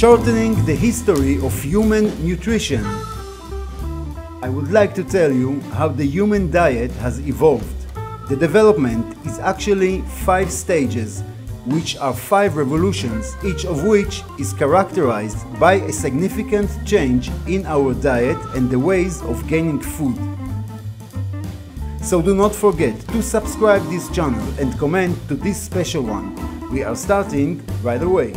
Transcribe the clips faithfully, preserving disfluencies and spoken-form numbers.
shortening the history of human nutrition. I would like to tell you how the human diet has evolved. The development is actually five stages, which are five revolutions, each of which is characterized by a significant change in our diet and the ways of gaining food. So do not forget to subscribe this channel and comment to this special one. We are starting right away.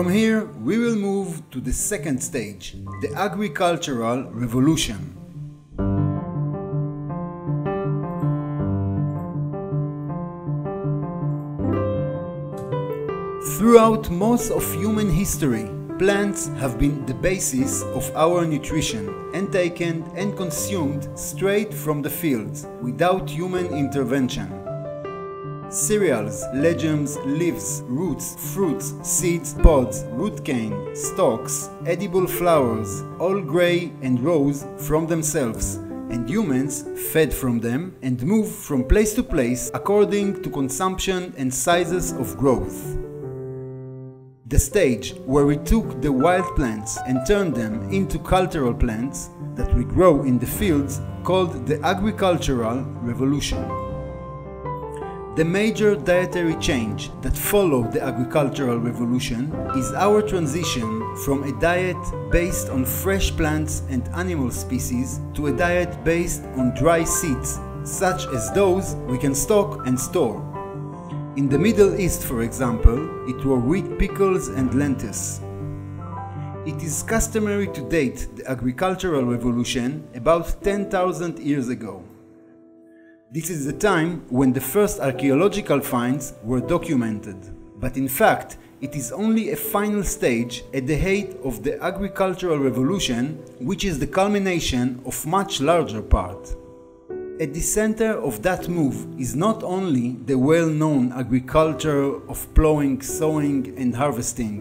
From here, we will move to the second stage, the agricultural revolution. Throughout most of human history, plants have been the basis of our nutrition and taken and consumed straight from the fields without human intervention. Cereals, legumes, leaves, roots, fruits, seeds, pods, root cane, stalks, edible flowers, all gray and rose from themselves, and humans fed from them and moved from place to place according to consumption and sizes of growth. The stage where we took the wild plants and turned them into cultural plants that we grow in the fields, called the agricultural revolution. The major dietary change that followed the agricultural revolution is our transition from a diet based on fresh plants and animal species to a diet based on dry seeds, such as those we can stock and store. In the Middle East, for example, it were wheat, pickles and lentils. It is customary to date the agricultural revolution about ten thousand years ago. This is the time when the first archaeological finds were documented, but in fact it is only a final stage at the height of the agricultural revolution, which is the culmination of much larger part. At the center of that move is not only the well-known agriculture of plowing, sowing and harvesting,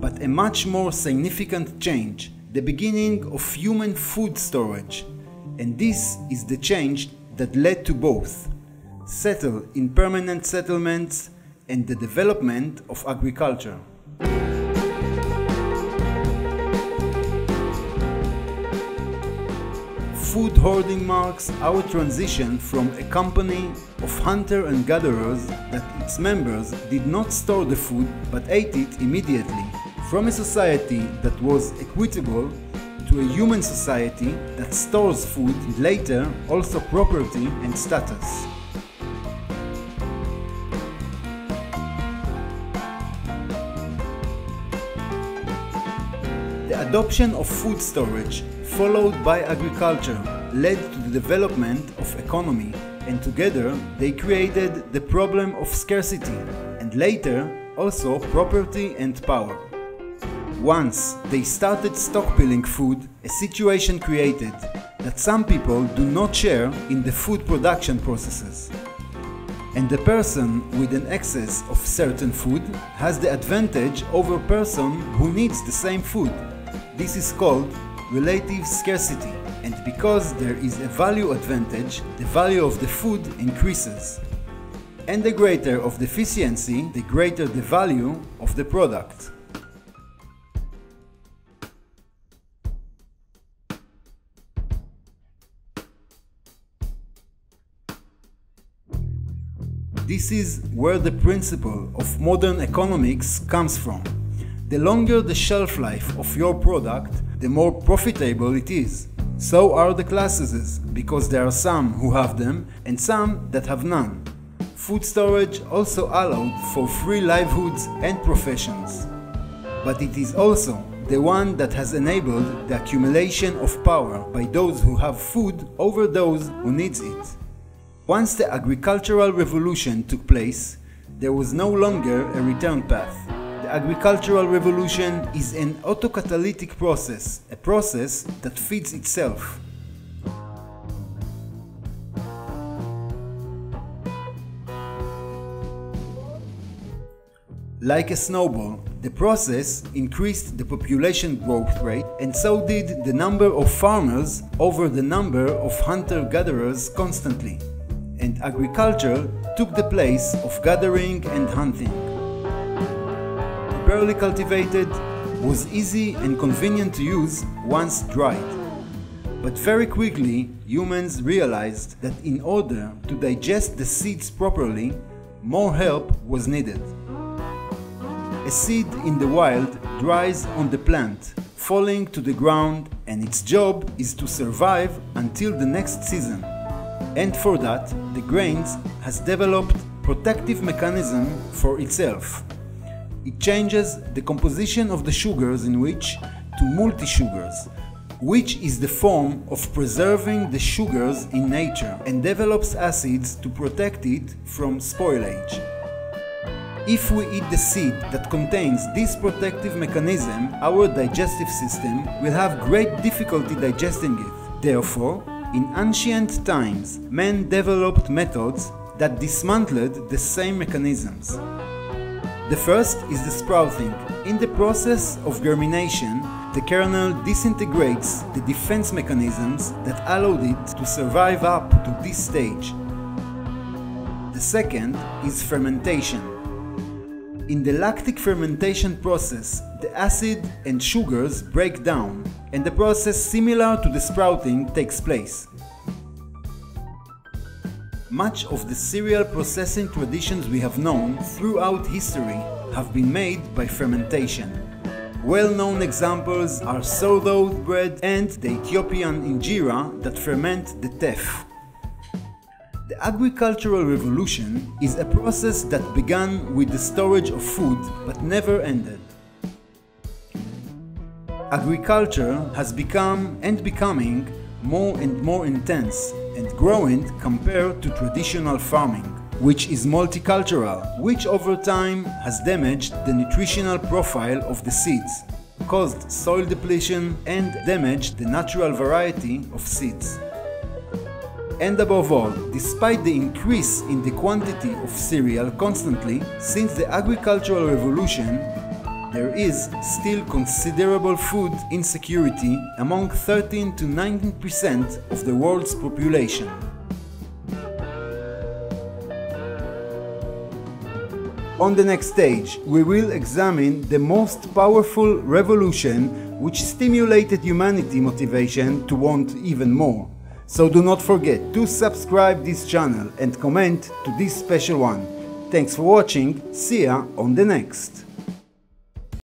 but a much more significant change, the beginning of human food storage, and this is the change that led to both settle in permanent settlements and the development of agriculture. Food hoarding marks our transition from a company of hunter and gatherers that its members did not store the food but ate it immediately, from a society that was equitable to a human society that stores food and later also property and status. The adoption of food storage, followed by agriculture, led to the development of economy, and together they created the problem of scarcity and later also property and power. Once they started stockpiling food, a situation created that some people do not share in the food production processes. And the person with an excess of certain food has the advantage over a person who needs the same food. This is called relative scarcity, and because there is a value advantage, the value of the food increases. And the greater of the efficiency, the greater the value of the product. This is where the principle of modern economics comes from. The longer the shelf life of your product, the more profitable it is. So are the classes, because there are some who have them and some that have none. Food storage also allowed for free livelihoods and professions. But it is also the one that has enabled the accumulation of power by those who have food over those who need it. Once the agricultural revolution took place, there was no longer a return path. The agricultural revolution is an autocatalytic process, a process that feeds itself. Like a snowball, the process increased the population growth rate, and so did the number of farmers over the number of hunter-gatherers constantly, and agriculture took the place of gathering and hunting. Barley cultivated was easy and convenient to use once dried, but very quickly humans realized that in order to digest the seeds properly, more help was needed. A seed in the wild dries on the plant, falling to the ground, and its job is to survive until the next season. And for that, the grains has developed protective mechanism for itself. It changes the composition of the sugars in which to multi-sugars, which is the form of preserving the sugars in nature, and develops acids to protect it from spoilage. If we eat the seed that contains this protective mechanism, our digestive system will have great difficulty digesting it. Therefore, in ancient times, men developed methods that dismantled the same mechanisms. The first is the sprouting. In the process of germination, the kernel disintegrates the defense mechanisms that allowed it to survive up to this stage. The second is fermentation. In the lactic fermentation process, the acid and sugars break down, and the process similar to the sprouting takes place. Much of the cereal processing traditions we have known throughout history have been made by fermentation. Well-known examples are sourdough bread and the Ethiopian injera that ferment the teff. The agricultural revolution is a process that began with the storage of food but never ended. Agriculture has become and becoming more and more intense and growing compared to traditional farming, which is multicultural, which over time has damaged the nutritional profile of the seeds, caused soil depletion, and damaged the natural variety of seeds. And above all, despite the increase in the quantity of cereal constantly since the agricultural revolution, there is still considerable food insecurity among thirteen to nineteen percent of the world's population. On the next stage, we will examine the most powerful revolution which stimulated humanity motivation to want even more. So do not forget to subscribe this channel and comment to this special one. Thanks for watching, see ya on the next!